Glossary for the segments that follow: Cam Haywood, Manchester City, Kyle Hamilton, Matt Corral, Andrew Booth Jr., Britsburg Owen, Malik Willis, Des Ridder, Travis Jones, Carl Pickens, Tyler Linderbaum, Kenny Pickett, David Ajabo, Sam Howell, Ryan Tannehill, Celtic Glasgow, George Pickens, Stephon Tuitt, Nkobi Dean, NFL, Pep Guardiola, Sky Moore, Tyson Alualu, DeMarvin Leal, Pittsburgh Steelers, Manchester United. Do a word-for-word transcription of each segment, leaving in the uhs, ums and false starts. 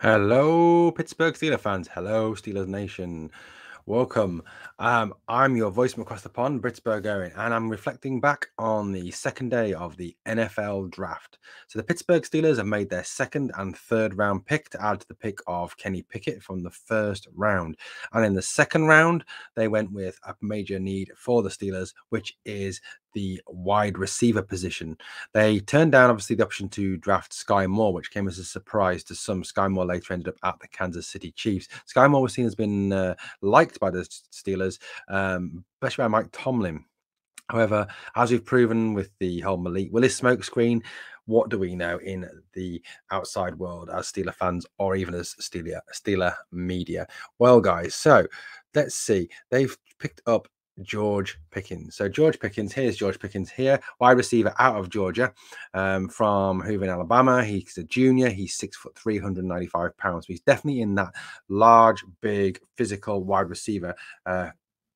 Hello, Pittsburgh Steelers fans. Hello, Steelers Nation. Welcome. Um, I'm your voice from across the pond, Britsburg Owen, and I'm reflecting back on the second day of the N F L draft. So the Pittsburgh Steelers have made their second and third round pick to add to the pick of Kenny Pickett from the first round. And in the second round, they went with a major need for the Steelers, which is the wide receiver position. They turned down, obviously, the option to draft Sky Moore, which came as a surprise to some. Sky Moore later ended up at the Kansas City Chiefs. Sky Moore was seen as being uh, liked by the Steelers, um, especially by Mike Tomlin. However, as we've proven with the whole Malik Willis smokescreen, what do we know in the outside world as Steeler fans or even as Steeler, Steeler media? Well, guys, so let's see. They've picked up George Pickens. So George Pickens, here's George Pickens here, wide receiver out of Georgia, um, from Hoover, Alabama. He's a junior. He's six foot three, one hundred ninety-five pounds. So he's definitely in that large, big, physical wide receiver uh,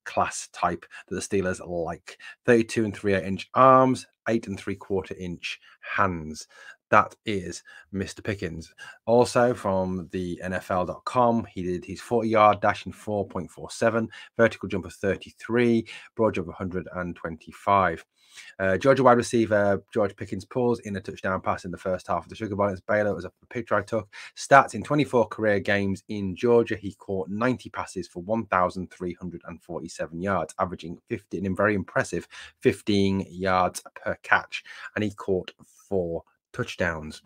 class type that the Steelers like. thirty-two and three-eighths inch arms, eight and three quarter inch hands. That is Mister Pickens. Also from the N F L dot com, he did his forty yard dash in four point four seven, vertical jump of thirty-three, broad jump of one hundred twenty-five. Uh, Georgia wide receiver George Pickens pulls in a touchdown pass in the first half of the Sugar Bowl against Baylor. It was a picture I took. Stats in twenty-four career games in Georgia, he caught ninety passes for one thousand three hundred forty-seven yards, averaging fifteen, and very impressive fifteen yards per catch. And he caught four touchdowns.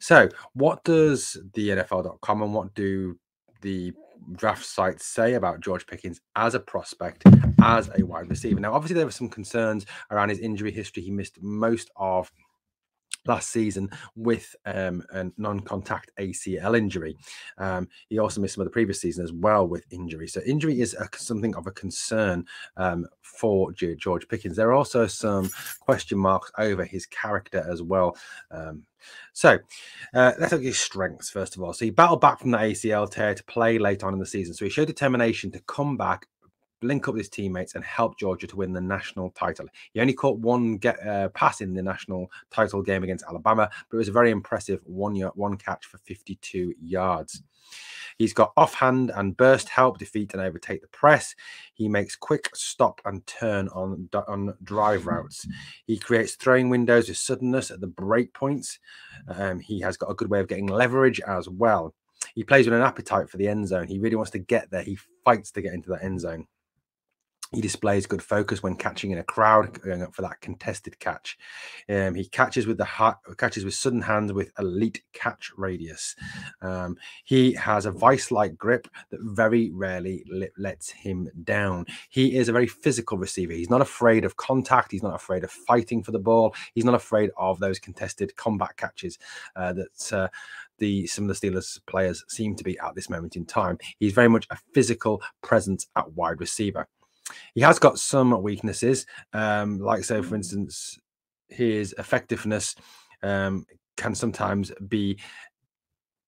So what does the N F L dot com and what do the draft sites say about George Pickens as a prospect, as a wide receiver? Now, obviously, there were some concerns around his injury history. He missed most of last season with um, a non-contact A C L injury. Um, he also missed some of the previous season as well with injury. So injury is a, something of a concern um, for George Pickens. There are also some question marks over his character as well. Um, So uh, let's look at his strengths, first of all. So he battled back from the A C L tear to play late on in the season. So he showed determination to come back, link up with his teammates, and help Georgia to win the national title. He only caught one get, uh, pass in the national title game against Alabama, but it was a very impressive one, yard, one catch for fifty-two yards. He's got offhand and burst help, defeat and overtake the press. He makes quick stop and turn on, on drive routes. He creates throwing windows with suddenness at the break points. Um, he has got a good way of getting leverage as well. He plays with an appetite for the end zone. He really wants to get there. He fights to get into that end zone. He displays good focus when catching in a crowd, going up for that contested catch. Um, he catches with the ha catches with sudden hands with elite catch radius. Um, he has a vice-like grip that very rarely li lets him down. He is a very physical receiver. He's not afraid of contact. He's not afraid of fighting for the ball. He's not afraid of those contested combat catches uh, that uh, the some of the Steelers players seem to be at this moment in time. He's very much a physical presence at wide receiver. He has got some weaknesses, um, like, so, for instance, his effectiveness um, can sometimes be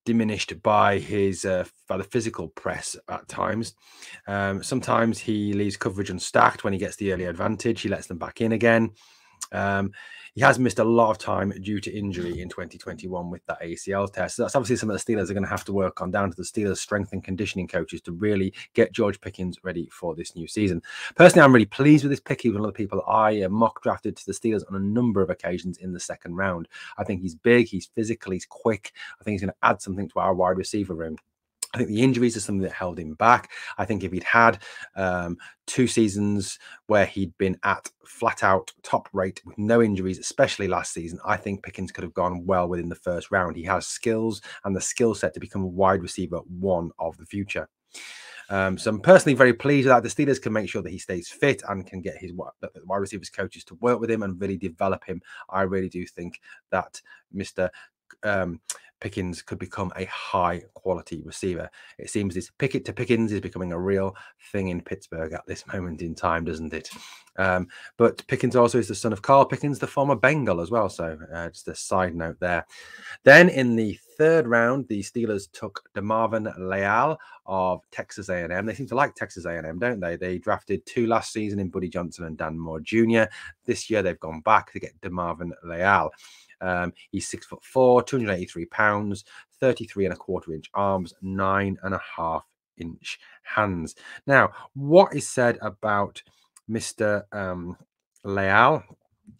diminished by his uh, by the physical press at times. Um, sometimes he leaves coverage unstacked when he gets the early advantage. He lets them back in again. Um, he has missed a lot of time due to injury in twenty twenty-one with that A C L test. So that's obviously something the Steelers are going to have to work on, down to the Steelers strength and conditioning coaches, to really get George Pickens ready for this new season. Personally, I'm really pleased with this pick. He's one of the people I uh, mock drafted to the Steelers on a number of occasions in the second round. I think he's big, he's physical, he's quick. I think he's going to add something to our wide receiver room. I think the injuries are something that held him back. I think if he'd had um, two seasons where he'd been at flat out top rate with no injuries, especially last season, I think Pickens could have gone well within the first round. He has skills and the skill set to become a wide receiver one of the future. Um, so I'm personally very pleased with that. The Steelers can make sure that he stays fit and can get his wide receivers coaches to work with him and really develop him. I really do think that Mister Um, Pickens could become a high quality receiver. It seems this Pickett to Pickens is becoming a real thing in Pittsburgh at this moment in time, doesn't it? Um, but Pickens also is the son of Carl Pickens, the former Bengal as well. So uh, just a side note there. Then in the third round, the Steelers took DeMarvin Leal of Texas A and M. They seem to like Texas A and M, don't they? They drafted two last season in Buddy Johnson and Dan Moore Junior This year, they've gone back to get DeMarvin Leal. Um, he's six foot four, two hundred eighty-three pounds, thirty-three and a quarter inch arms, nine and a half inch hands. Now, what is said about Mister Um, Leal,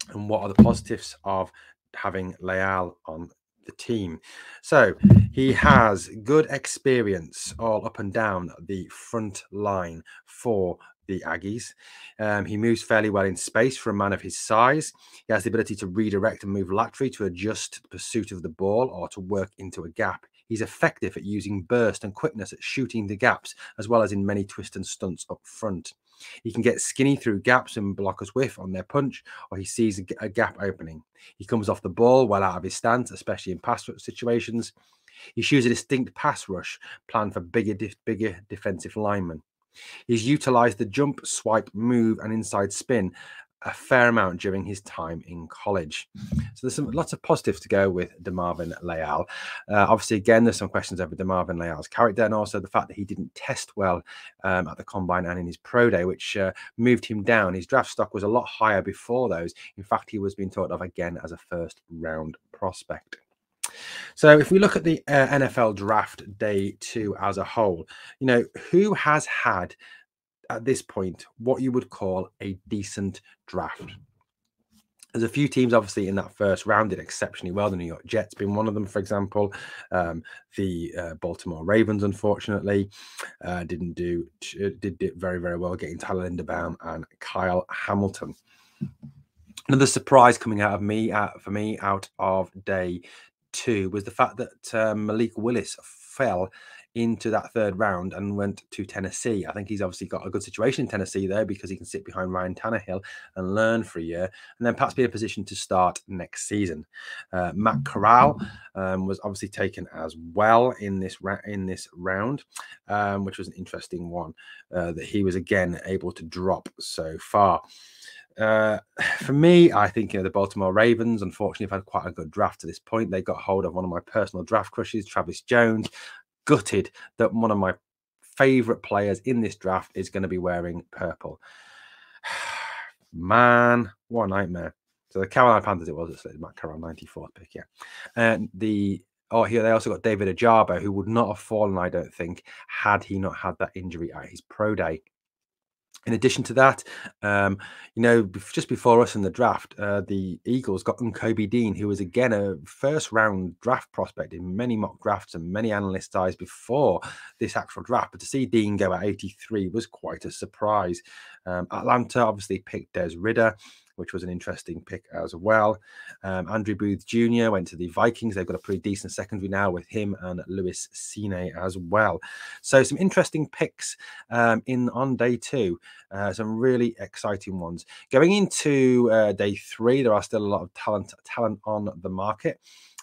and what are the positives of having Leal on the team? So he has good experience all up and down the front line for the Aggies. Um, he moves fairly well in space for a man of his size. He has the ability to redirect and move laterally to adjust to the pursuit of the ball or to work into a gap. He's effective at using burst and quickness at shooting the gaps, as well as in many twists and stunts up front. He can get skinny through gaps and blockers whiff on their punch, or he sees a gap opening. He comes off the ball well out of his stance, especially in pass situations. He shoes a distinct pass rush planned for bigger, bigger defensive linemen. He's utilised the jump, swipe, move and inside spin a fair amount during his time in college. So there's some lots of positives to go with DeMarvin Leal. Uh, obviously, again, there's some questions over DeMarvin Leal's character, and also the fact that he didn't test well um, at the Combine and in his pro day, which uh, moved him down. His draft stock was a lot higher before those. In fact, he was being thought of again as a first round prospect. So if we look at the uh, N F L draft day two as a whole, you know, who has had at this point what you would call a decent draft? There's a few teams, obviously, in that first round did exceptionally well. The New York Jets being one of them, for example. Um, the uh, Baltimore Ravens, unfortunately, uh, didn't do, did it very, very well, getting Tyler Linderbaum and Kyle Hamilton. Another surprise coming out of me, uh, for me, out of day two was the fact that uh, Malik Willis fell into that third round and went to Tennessee. I think he's obviously got a good situation in Tennessee there, because he can sit behind Ryan Tannehill and learn for a year, and then perhaps be in a position to start next season. Uh, Matt Corral um, was obviously taken as well in this in this round, um, which was an interesting one uh, that he was again able to drop so far. Uh, for me, I think, you know, the Baltimore Ravens, unfortunately, have had quite a good draft to this point. They got hold of one of my personal draft crushes, Travis Jones. Gutted that one of my favorite players in this draft is going to be wearing purple. Man, what a nightmare. So the Carolina Panthers, it was, it's Matt Corral, ninety-fourth pick, yeah. And the, oh, here they also got David Ajabo, who would not have fallen, I don't think, had he not had that injury at his pro day. In addition to that, um, you know, just before us in the draft, uh, the Eagles got Nkobi Dean, who was again a first-round draft prospect in many mock drafts and many analysts' eyes before this actual draft. But to see Dean go at eighty-three was quite a surprise. Um, Atlanta obviously picked Des Ridder, which was an interesting pick as well. Um, Andrew Booth Junior went to the Vikings. They've got a pretty decent secondary now with him and Lewis Cine as well. So some interesting picks um, in on day two, uh, some really exciting ones. Going into uh, day three, there are still a lot of talent, talent on the market.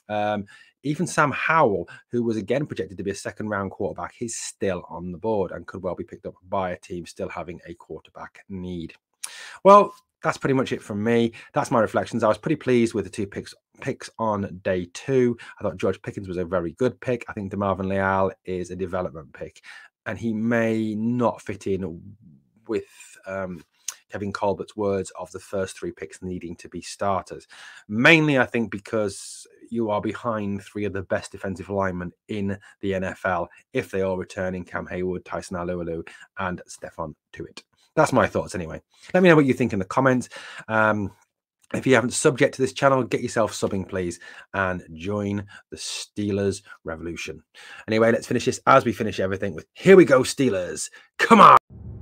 Um, Even Sam Howell, who was again projected to be a second-round quarterback, he's still on the board and could well be picked up by a team still having a quarterback need. Well, that's pretty much it from me. That's my reflections. I was pretty pleased with the two picks picks on day two. I thought George Pickens was a very good pick. I think DeMarvin Leal is a development pick, and he may not fit in with um, Kevin Colbert's words of the first three picks needing to be starters. Mainly, I think, because you are behind three of the best defensive linemen in the N F L, if they all return in Cam Haywood, Tyson Alualu, and Stephon Tuitt. That's my thoughts anyway. Let me know what you think in the comments. Um, if you haven't subscribed to this channel, get yourself subbing, please, and join the Steelers revolution. Anyway, let's finish this as we finish everything with, here we go, Steelers. Come on!